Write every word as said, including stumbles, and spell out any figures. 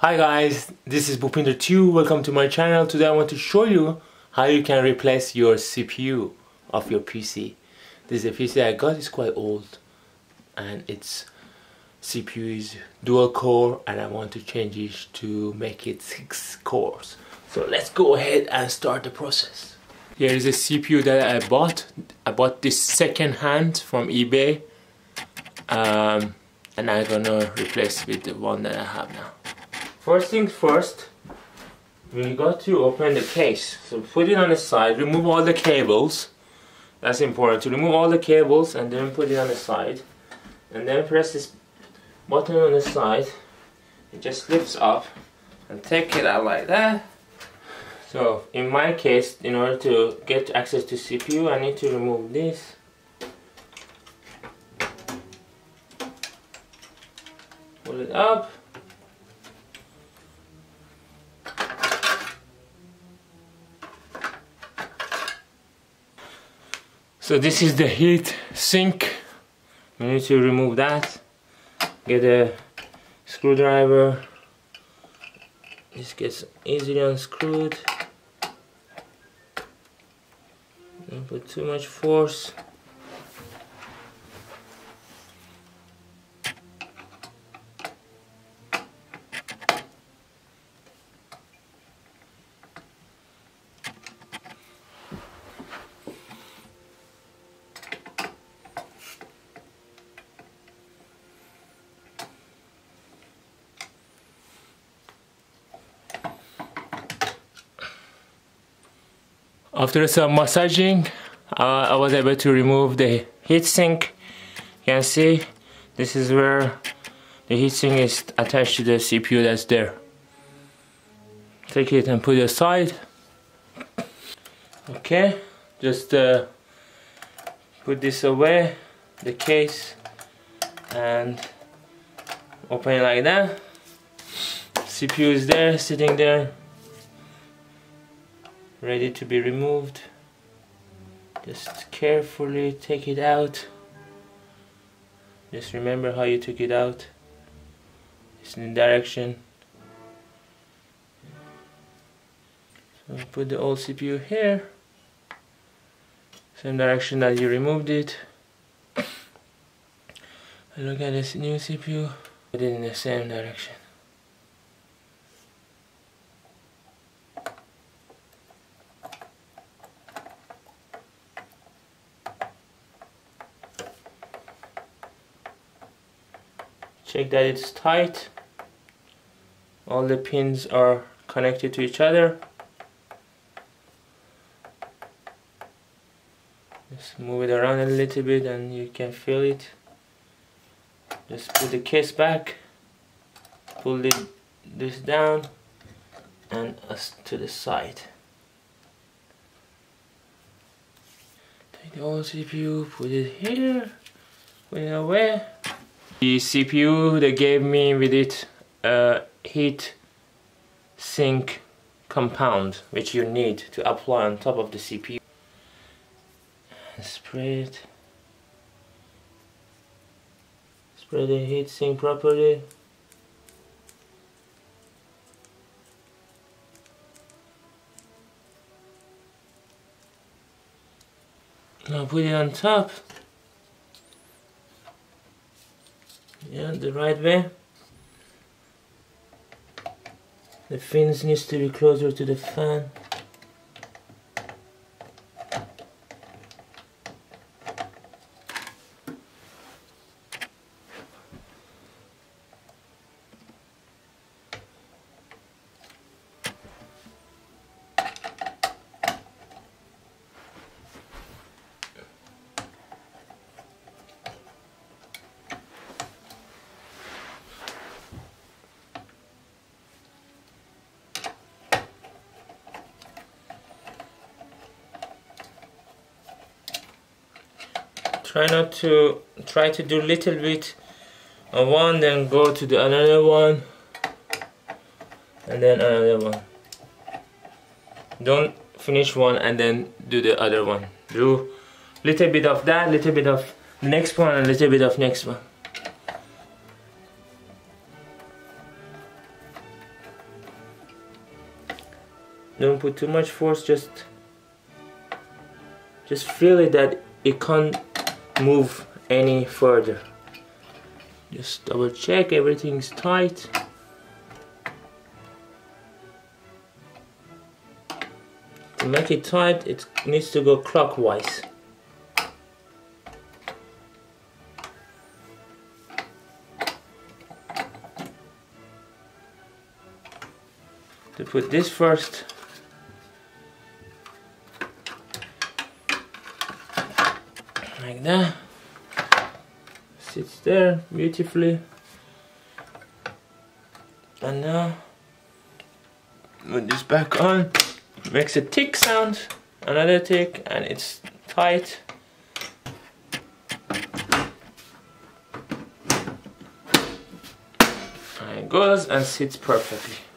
Hi guys, this is Bupinder two, welcome to my channel. Today I want to show you how you can replace your C P U of your P C. This is a P C I got, it's quite old and its C P U is dual core and I want to change it to make it six cores. So let's go ahead and start the process. Here is a C P U that I bought. I bought this second hand from eBay um, and I'm gonna replace with the one that I have now. First things first, we got to open the case. So put it on the side, remove all the cables. That's important, to remove all the cables and then put it on the side. And then press this button on the side. It just lifts up and take it out like that. So in my case, in order to get access to C P U, I need to remove this. Pull it up. So this is the heat sink, we need to remove that, get a screwdriver, this gets easily unscrewed, don't put too much force. After some massaging, uh, I was able to remove the heatsink. You can see this is where the heatsink is attached to the C P U that's there. Take it and put it aside. Okay, just uh, put this away, the case, and open it like that. C P U is there, sitting there, ready to be removed. Just carefully take it out. Just remember how you took it out. It's in the direction. So put the old C P U here, same direction that you removed it. And look at this new C P U. Put it in the same direction. Check that it's tight, all the pins are connected to each other. Just move it around a little bit and you can feel it. Just put the case back, pull it, this down and to the side. Take the old C P U, put it here, put it away. The C P U they gave me with it a heat sink compound which you need to apply on top of the C P U. Spray it. Spray the heat sink properly. Now put it on top. Yeah, the right way. The fins needs to be closer to the fan. Try not to, try to do little bit on one, then go to the another one, and then another one. Don't finish one and then do the other one. Do little bit of that, little bit of next one, and little bit of next one. Don't put too much force, just just feel it that it can't move any further. Just double check everything's tight. To make it tight, it needs to go clockwise. To put this first. Like that. Sits there beautifully. And now put this back on. Makes a tick sound, another tick, and it's tight. And it goes and sits perfectly.